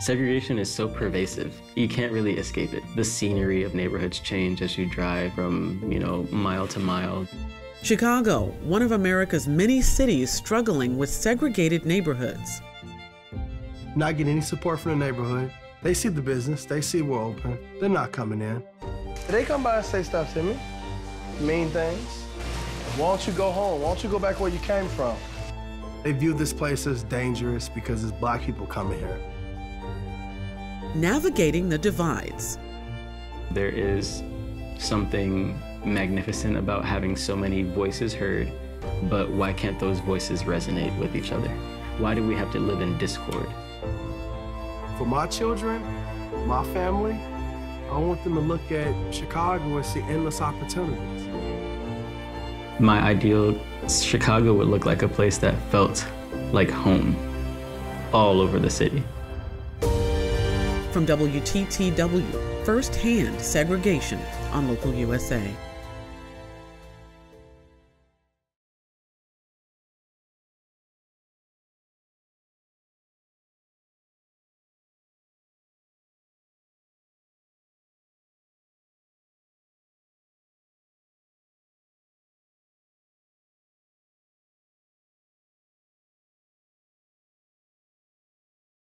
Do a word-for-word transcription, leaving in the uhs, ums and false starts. Segregation is so pervasive, you can't really escape it. The scenery of neighborhoods change as you drive from, you know, mile to mile. Chicago, one of America's many cities struggling with segregated neighborhoods. Not getting any support from the neighborhood. They see the business, they see we're open. They're not coming in. They come by and say stuff to me, mean things. Why don't you go home? Why don't you go back where you came from? They view this place as dangerous because it's black people coming here. Navigating the divides. There is something magnificent about having so many voices heard, but why can't those voices resonate with each other? Why do we have to live in discord? For my children, my family, I want them to look at Chicago and see endless opportunities. My ideal Chicago would look like a place that felt like home all over the city. From W T T W, Firsthand Segregation on Local U S A.